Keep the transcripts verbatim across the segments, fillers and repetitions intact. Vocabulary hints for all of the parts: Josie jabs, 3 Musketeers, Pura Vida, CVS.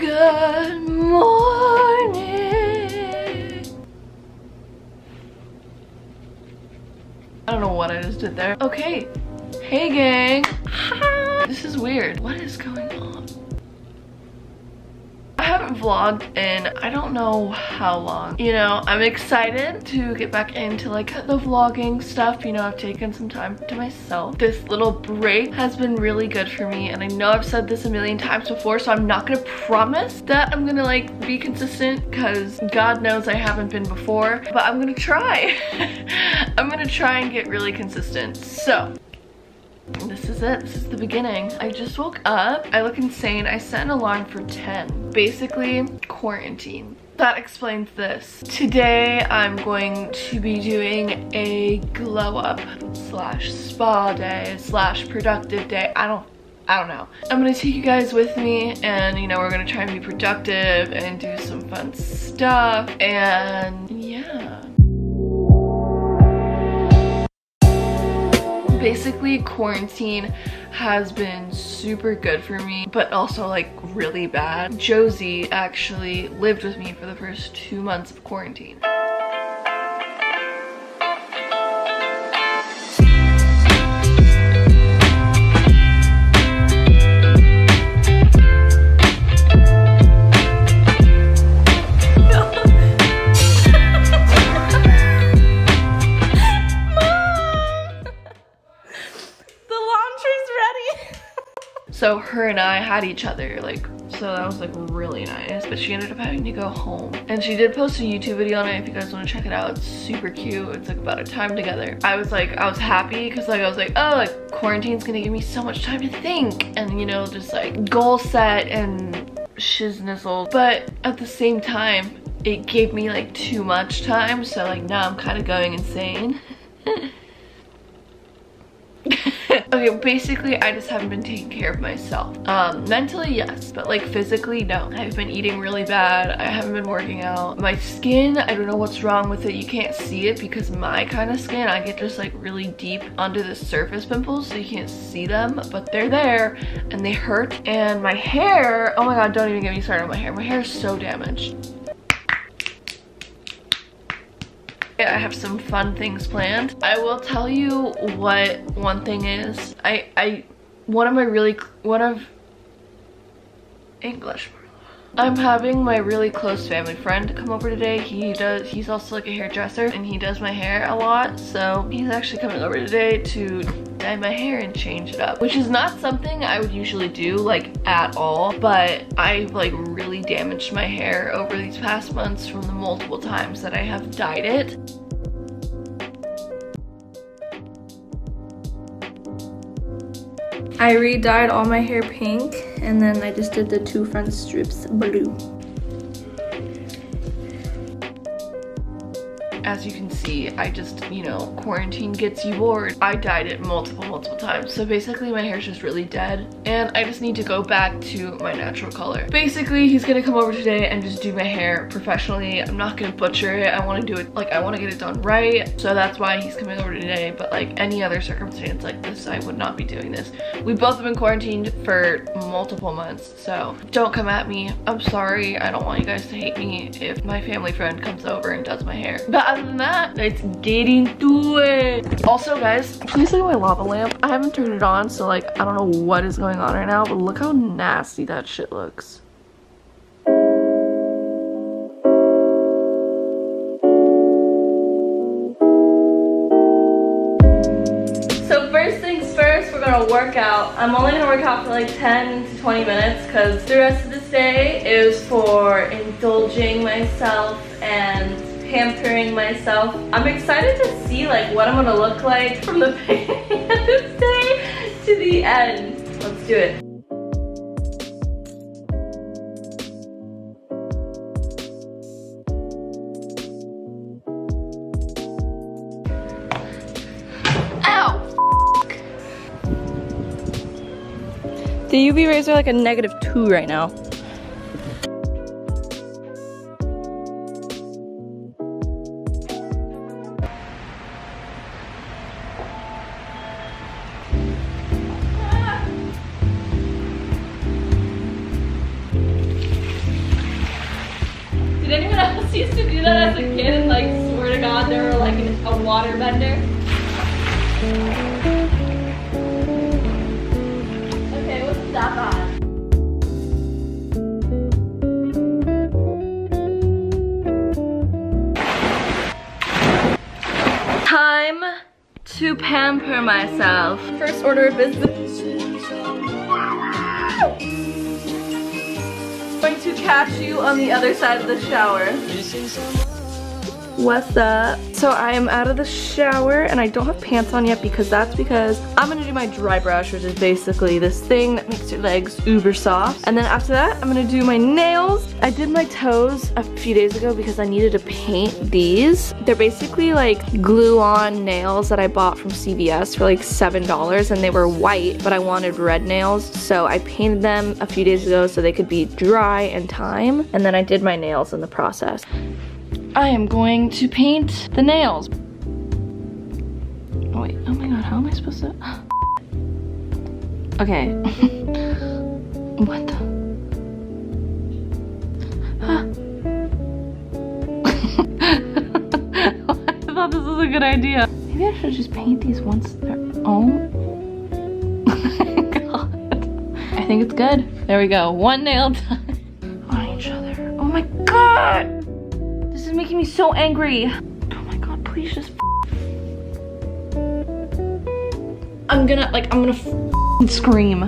Good morning. I don't know what I just did there. Okay. Hey gang. Hi. This is weird. What is going on? I haven't vlogged in I don't know how long. You know, I'm excited to get back into like the vlogging stuff. You know, I've taken some time to myself. This little break has been really good for me, and I know I've said this a million times before, so I'm not gonna promise that I'm gonna like be consistent, because God knows I haven't been before, but I'm gonna try. I'm gonna try and get really consistent. So this is it. This is the beginning. I just woke up. I look insane. I set an alarm for ten. Basically, quarantine. That explains this. Today, I'm going to be doing a glow up slash spa day slash productive day. I don't I don't know. I'm gonna take you guys with me, and you know, we're gonna try and be productive and do some fun stuff, and yeah. Basically, quarantine has been super good for me, but also like really bad. Josie actually lived with me for the first two months of quarantine. So her and I had each other, like, so that was like really nice, but she ended up having to go home. And she did post a YouTube video on it if you guys want to check it out. It's super cute. It's like about our time together. I was like, I was happy because like I was like, oh, like quarantine's gonna give me so much time to think and, you know, just like goal set and shiznizzle. But at the same time, it gave me like too much time, so like now I'm kind of going insane. Okay, basically I just haven't been taking care of myself. Um, mentally, yes, but like physically, no. I've been eating really bad. I haven't been working out. My skin, I don't know what's wrong with it. You can't see it because my kind of skin, I get just like really deep under the surface pimples, so you can't see them, but they're there and they hurt. And my hair, oh my God, don't even get me started on my hair. My hair is so damaged. I have some fun things planned. I will tell you what one thing is. I, I, one of my really, one of, English. I'm having my really close family friend come over today. He does, he's also like a hairdresser, and he does my hair a lot. So he's actually coming over today to dye my hair and change it up, which is not something I would usually do like at all, but I've like really damaged my hair over these past months from the multiple times that I have dyed it. I re-dyed all my hair pink, and then I just did the two front strips blue. As you can see, I just, you know, quarantine gets you bored. I dyed it multiple, multiple times. So basically my hair's just really dead, and I just need to go back to my natural color. Basically, he's gonna come over today and just do my hair professionally. I'm not gonna butcher it. I wanna do it, like I wanna get it done right. So that's why he's coming over today, but like any other circumstance like this, I would not be doing this. We both have been quarantined for multiple months, so don't come at me. I'm sorry, I don't want you guys to hate me if my family friend comes over and does my hair. But other than that, let's get into it. Also guys, please look at my lava lamp. I haven't turned it on, so like I don't know what is going on right now, but look how nasty that shit looks. So first things first, we're gonna work out. I'm only gonna work out for like ten to twenty minutes, because the rest of this day is for indulging myself and pampering myself. I'm excited to see like what I'm gonna look like from the beginning of this day to the end. Let's do it. Ow! The U V rays are like a negative two right now. parents used to do that as a kid, and like, swear to God, they were like an, a waterbender. Okay, what's that on? Time to pamper myself. First order of business. I'm going to catch you on the other side of the shower. What's up? So I am out of the shower and I don't have pants on yet because that's because I'm gonna do my dry brush, which is basically this thing that makes your legs uber soft. And then after that, I'm gonna do my nails. I did my toes a few days ago because I needed to paint these. They're basically like glue-on nails that I bought from C V S for like seven dollars, and they were white, but I wanted red nails. So I painted them a few days ago so they could be dry and time. And then I did my nails in the process. I am going to paint the nails. Oh wait, oh my god, how am I supposed to? Okay. What the? I thought this was a good idea. Maybe I should just paint these once they're own. God. I think it's good. There we go, one nail done. On each other, oh my god! This is making me so angry. Oh my god, please just I'm gonna, like, I'm gonna scream.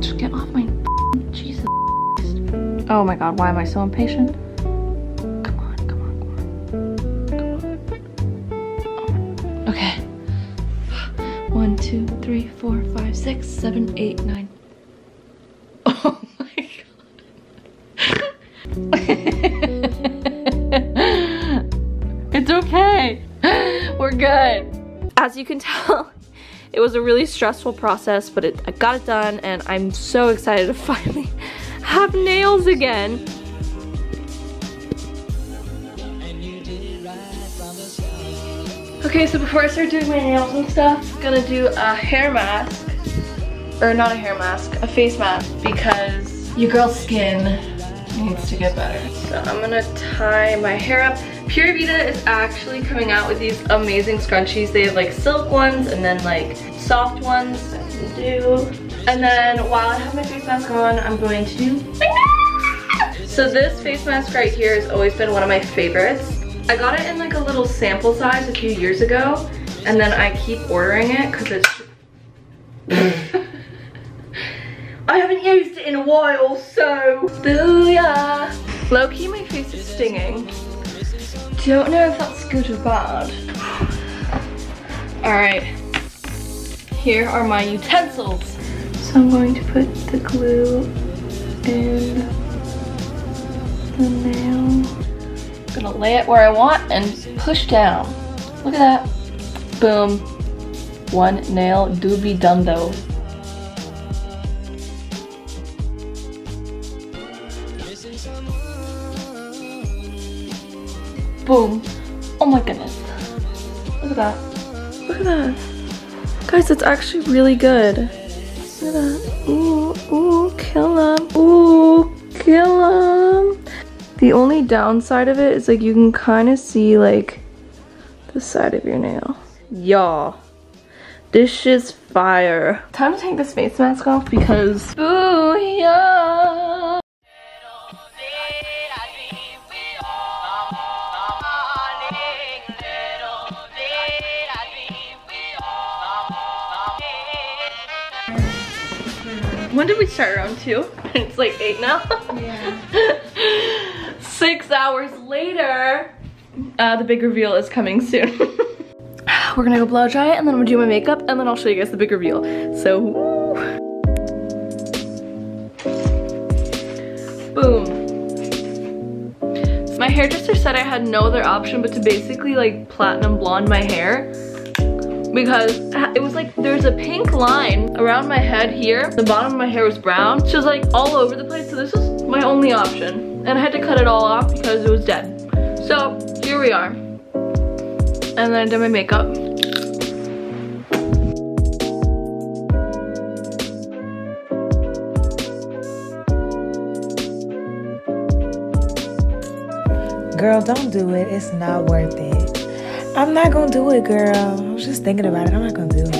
Just get off my Jesus. Oh my god, why am I so impatient? Come on, come on, come on. Come on. Okay. One, two, three, four, five, six, seven, eight, nine. Oh my god. It's okay. We're good. As you can tell, it was a really stressful process, but it, I got it done, and I'm so excited to finally have nails again. Okay, so before I start doing my nails and stuff, I'm gonna do a hair mask, or not a hair mask, a face mask, because your girl's skin needs to get better. So I'm gonna tie my hair up. Pura Vida is actually coming out with these amazing scrunchies. They have like silk ones and then like soft ones that you do. And then while I have my face mask on, I'm going to do my nails. So this face mask right here has always been one of my favorites. I got it in like a little sample size a few years ago, and then I keep ordering it because it's I haven't used it in a while, so booyah! Low-key, my face is stinging. Don't know if that's good or bad. Alright, here are my utensils. So I'm going to put the glue in the nail. I'm gonna lay it where I want and push down. Look at that. Boom. One nail do be done though. Boom. Oh my goodness. Look at that. Look at that. Guys, it's actually really good. Look at that. Ooh, ooh, kill him. Ooh, kill him. The only downside of it is like you can kind of see like the side of your nail. Y'all, this shit's fire. Time to take this face mask off because booyah! When did we start? Round two? It's like eight now. Yeah. Six hours later. Uh, the big reveal is coming soon. We're gonna go blow dry it, and then I'm gonna do my makeup, and then I'll show you guys the big reveal. So, woo. Boom. My hairdresser said I had no other option but to basically like platinum blonde my hair, because it was like there's a pink line around my head here. The bottom of my hair was brown. She was like all over the place, so this was my only option. And I had to cut it all off because it was dead. So here we are. And then I did my makeup. Girl, don't do it. It's not worth it. I'm not gonna do it, girl. I was just thinking about it. I'm not gonna do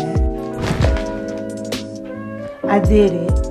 it. I did it.